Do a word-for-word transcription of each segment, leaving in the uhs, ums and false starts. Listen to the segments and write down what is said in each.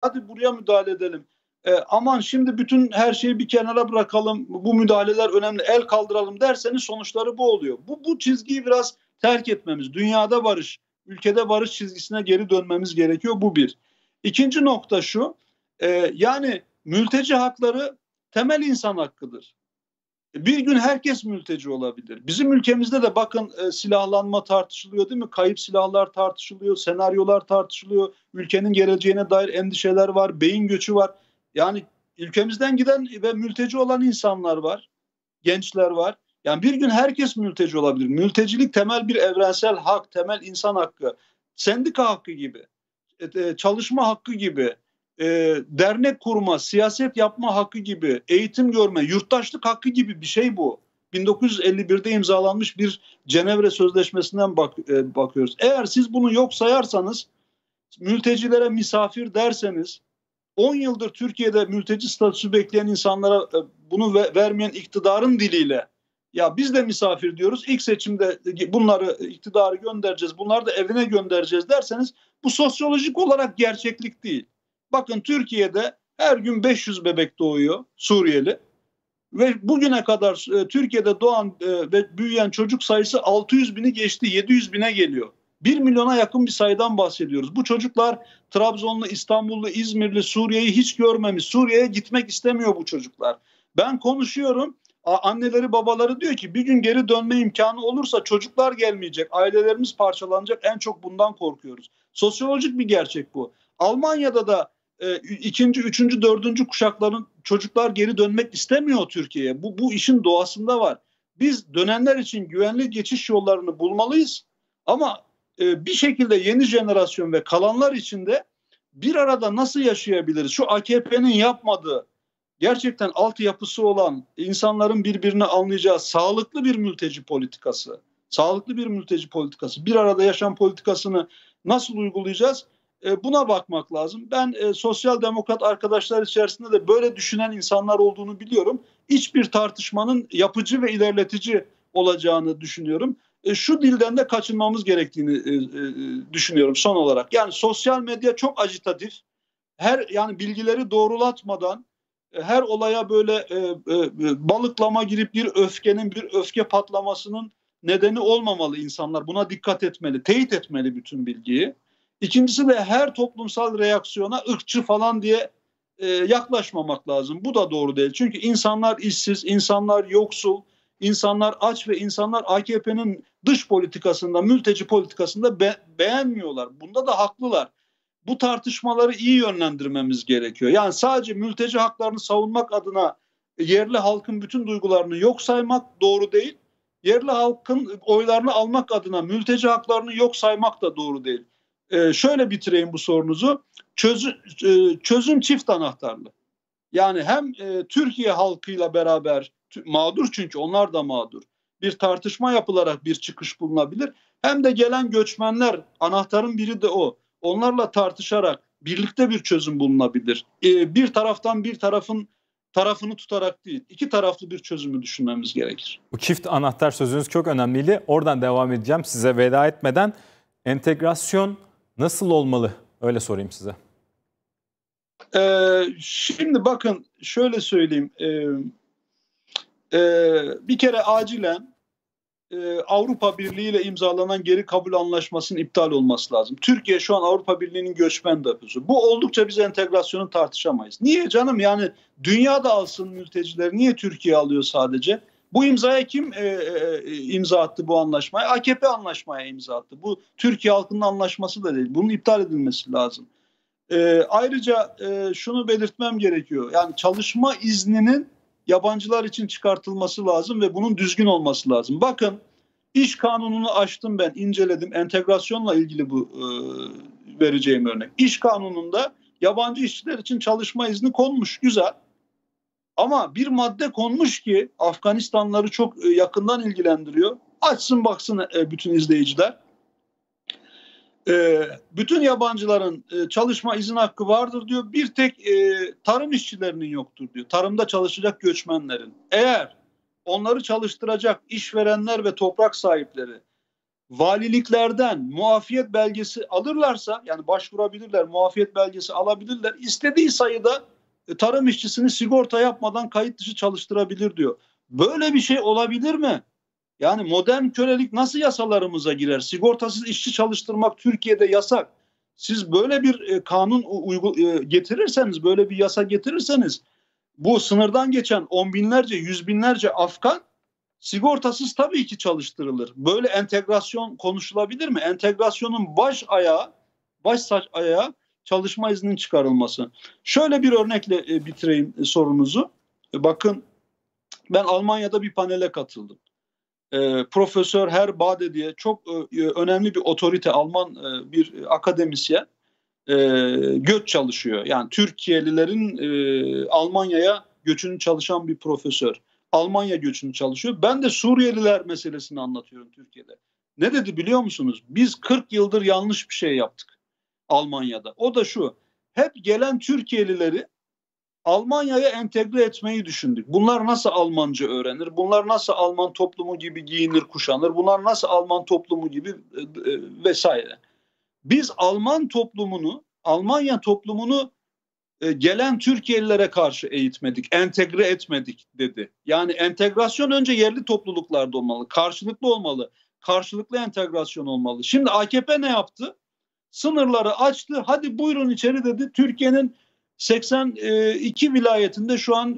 hadi buraya müdahale edelim. E, aman şimdi bütün her şeyi bir kenara bırakalım, bu müdahaleler önemli, el kaldıralım derseniz sonuçları bu oluyor. Bu, bu çizgiyi biraz terk etmemiz, dünyada barış, ülkede barış çizgisine geri dönmemiz gerekiyor, bu bir. İkinci nokta şu, e, yani mülteci hakları temel insan hakkıdır. Bir gün herkes mülteci olabilir. Bizim ülkemizde de bakın e, silahlanma tartışılıyor değil mi? Kayıp silahlar tartışılıyor, senaryolar tartışılıyor, ülkenin geleceğine dair endişeler var, beyin göçü var. Yani ülkemizden giden ve mülteci olan insanlar var, gençler var. Yani bir gün herkes mülteci olabilir. Mültecilik temel bir evrensel hak, temel insan hakkı, sendika hakkı gibi, çalışma hakkı gibi, dernek kurma, siyaset yapma hakkı gibi, eğitim görme, yurttaşlık hakkı gibi bir şey bu. bin dokuz yüz elli bir'de imzalanmış bir Cenevre Sözleşmesi'nden bak, bakıyoruz. Eğer siz bunu yok sayarsanız, mültecilere misafir derseniz, on yıldır Türkiye'de mülteci statüsü bekleyen insanlara bunu vermeyen iktidarın diliyle, ya biz de misafir diyoruz, ilk seçimde bunları iktidarı göndereceğiz, bunları da evine göndereceğiz derseniz, bu sosyolojik olarak gerçeklik değil. Bakın Türkiye'de her gün beş yüz bebek doğuyor Suriyeli ve bugüne kadar Türkiye'de doğan ve büyüyen çocuk sayısı altı yüz bini geçti, yedi yüz bine geliyor. bir milyona yakın bir sayıdan bahsediyoruz. Bu çocuklar Trabzonlu, İstanbullu, İzmirli, Suriye'yi hiç görmemiş. Suriye'ye gitmek istemiyor bu çocuklar. Ben konuşuyorum. Anneleri, babaları diyor ki bir gün geri dönme imkanı olursa çocuklar gelmeyecek. Ailelerimiz parçalanacak. En çok bundan korkuyoruz. Sosyolojik bir gerçek bu. Almanya'da da e, ikinci, üçüncü, dördüncü kuşakların çocuklar geri dönmek istemiyor Türkiye'ye. Bu, bu işin doğasında var. Biz dönenler için güvenli geçiş yollarını bulmalıyız. Ama bir şekilde yeni jenerasyon ve kalanlar içinde bir arada nasıl yaşayabiliriz? Şu A K P'nin yapmadığı, gerçekten altyapısı olan, insanların birbirini anlayacağı sağlıklı bir mülteci politikası, sağlıklı bir mülteci politikası, bir arada yaşam politikasını nasıl uygulayacağız? Buna bakmak lazım. Ben sosyal demokrat arkadaşlar içerisinde de böyle düşünen insanlar olduğunu biliyorum. Hiçbir tartışmanın yapıcı ve ilerletici olacağını düşünüyorum. Şu dilden de kaçınmamız gerektiğini e, e, düşünüyorum son olarak. Yani sosyal medya çok ajitatif. Her yani bilgileri doğrulatmadan e, her olaya böyle e, e, balıklama girip bir öfkenin, bir öfke patlamasının nedeni olmamalı insanlar. Buna dikkat etmeli, teyit etmeli bütün bilgiyi. İkincisi de her toplumsal reaksiyona ırkçı falan diye e, yaklaşmamak lazım. Bu da doğru değil. Çünkü insanlar işsiz, insanlar yoksul. İnsanlar aç ve insanlar A K P'nin dış politikasında, mülteci politikasında be- beğenmiyorlar. Bunda da haklılar. Bu tartışmaları iyi yönlendirmemiz gerekiyor. Yani sadece mülteci haklarını savunmak adına yerli halkın bütün duygularını yok saymak doğru değil. Yerli halkın oylarını almak adına mülteci haklarını yok saymak da doğru değil. Ee, şöyle bitireyim bu sorunuzu. Çözüm, çözüm çift anahtarlı. Yani hem e, Türkiye halkıyla beraber mağdur, çünkü onlar da mağdur, bir tartışma yapılarak bir çıkış bulunabilir. Hem de gelen göçmenler, anahtarın biri de o. Onlarla tartışarak birlikte bir çözüm bulunabilir. E, bir taraftan bir tarafın tarafını tutarak değil, iki taraflı bir çözümü düşünmemiz gerekir. Bu çift anahtar sözünüz çok önemliydi. Oradan devam edeceğim size veda etmeden. Entegrasyon nasıl olmalı? Öyle sorayım size. Ee, şimdi bakın şöyle söyleyeyim, ee, e, bir kere acilen e, Avrupa Birliği ile imzalanan geri kabul anlaşmasının iptal olması lazım. Türkiye şu an Avrupa Birliği'nin göçmen deposu. Bu oldukça biz entegrasyonu tartışamayız. Niye canım, yani dünya da alsın mültecileri, niye Türkiye alıyor sadece? Bu imzaya kim e, e, imza attı bu anlaşmaya? A K P anlaşmaya imza attı. Bu Türkiye halkının anlaşması da değil. Bunun iptal edilmesi lazım. E, ayrıca e, şunu belirtmem gerekiyor. Yani çalışma izninin yabancılar için çıkartılması lazım ve bunun düzgün olması lazım. Bakın iş kanununu açtım, ben inceledim. Entegrasyonla ilgili bu e, vereceğim örnek. İş kanununda yabancı işçiler için çalışma izni konmuş, güzel. Ama bir madde konmuş ki Afganistanlıları çok e, yakından ilgilendiriyor. Açsın baksın e, bütün izleyiciler. E, bütün yabancıların e, çalışma izin hakkı vardır diyor. Bir tek e, tarım işçilerinin yoktur diyor. Tarımda çalışacak göçmenlerin. Eğer onları çalıştıracak işverenler ve toprak sahipleri valiliklerden muafiyet belgesi alırlarsa, yani başvurabilirler, muafiyet belgesi alabilirler, istediği sayıda tarım işçisini sigorta yapmadan kayıt dışı çalıştırabilir diyor. Böyle bir şey olabilir mi? Yani modern kölelik nasıl yasalarımıza girer? Sigortasız işçi çalıştırmak Türkiye'de yasak. Siz böyle bir kanun getirirseniz, böyle bir yasa getirirseniz, bu sınırdan geçen on binlerce, yüz binlerce Afgan sigortasız tabii ki çalıştırılır. Böyle entegrasyon konuşulabilir mi? Entegrasyonun baş ayağı, baş saç ayağı çalışma izninin çıkarılması. Şöyle bir örnekle bitireyim sorunuzu. Bakın, ben Almanya'da bir panele katıldım. E, Profesör Herbade diye çok e, önemli bir otorite, Alman e, bir akademisyen e, göç çalışıyor. Yani Türkiye'lilerin e, Almanya'ya göçünü çalışan bir profesör. Almanya göçünü çalışıyor. Ben de Suriyeliler meselesini anlatıyorum Türkiye'de. Ne dedi biliyor musunuz? Biz kırk yıldır yanlış bir şey yaptık Almanya'da. O da şu: hep gelen Türkiye'lileri Almanya'ya entegre etmeyi düşündük. Bunlar nasıl Almanca öğrenir? Bunlar nasıl Alman toplumu gibi giyinir, kuşanır? Bunlar nasıl Alman toplumu gibi e, e, vesaire. Biz Alman toplumunu, Almanya toplumunu e, gelen Türkiye'lilere karşı eğitmedik, entegre etmedik dedi. Yani entegrasyon önce yerli topluluklarda olmalı, karşılıklı olmalı, karşılıklı entegrasyon olmalı. Şimdi A K P ne yaptı? Sınırları açtı, hadi buyurun içeri dedi. Türkiye'nin seksen iki vilayetinde şu an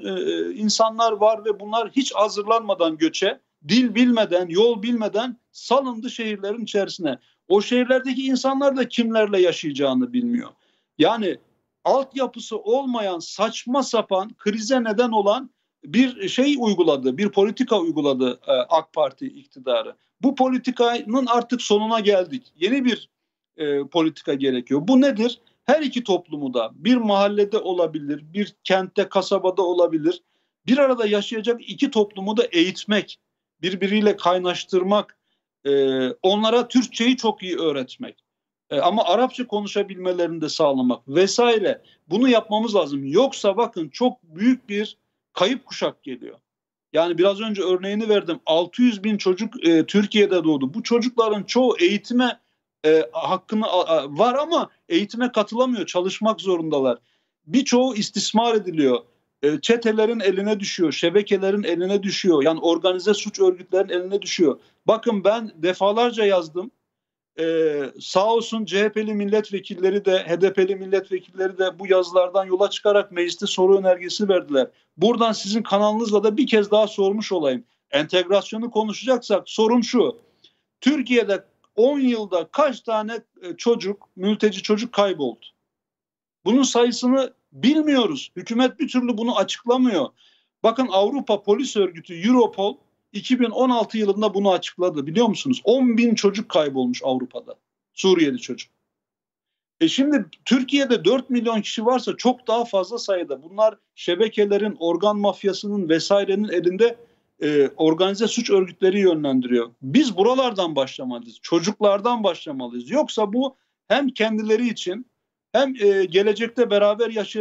insanlar var ve bunlar hiç hazırlanmadan göçe, dil bilmeden, yol bilmeden salındı şehirlerin içerisine. O şehirlerdeki insanlar da kimlerle yaşayacağını bilmiyor. Yani altyapısı olmayan, saçma sapan, krize neden olan bir şey uyguladı, bir politika uyguladı A K Parti iktidarı. Bu politikanın artık sonuna geldik. Yeni bir e, politika gerekiyor. Bu nedir? Her iki toplumu da, bir mahallede olabilir, bir kentte, kasabada olabilir, bir arada yaşayacak iki toplumu da eğitmek, birbiriyle kaynaştırmak, e, onlara Türkçeyi çok iyi öğretmek, e, ama Arapça konuşabilmelerini de sağlamak vesaire. Bunu yapmamız lazım. Yoksa bakın, çok büyük bir kayıp kuşak geliyor. Yani biraz önce örneğini verdim. altı yüz bin çocuk e, Türkiye'de doğdu. Bu çocukların çoğu eğitime E, hakkını a, var ama eğitime katılamıyor, çalışmak zorundalar. Birçoğu istismar ediliyor, e, çetelerin eline düşüyor, şebekelerin eline düşüyor, yani organize suç örgütlerin eline düşüyor. Bakın, ben defalarca yazdım, e, sağ olsun C H P'li milletvekilleri de H D P'li milletvekilleri de bu yazılardan yola çıkarak mecliste soru önergesi verdiler. Buradan sizin kanalınızla da bir kez daha sormuş olayım. Entegrasyonu konuşacaksak sorum şu: Türkiye'de on yılda kaç tane çocuk, mülteci çocuk kayboldu? Bunun sayısını bilmiyoruz. Hükümet bir türlü bunu açıklamıyor. Bakın, Avrupa Polis Örgütü Europol iki bin on altı yılında bunu açıkladı, biliyor musunuz? on bin çocuk kaybolmuş Avrupa'da, Suriyeli çocuk. E şimdi Türkiye'de dört milyon kişi varsa çok daha fazla sayıda. Bunlar şebekelerin, organ mafyasının vesairenin elinde, organize suç örgütleri yönlendiriyor. Biz buralardan başlamalıyız, çocuklardan başlamalıyız. Yoksa bu hem kendileri için hem gelecekte beraber yaşayacaklar.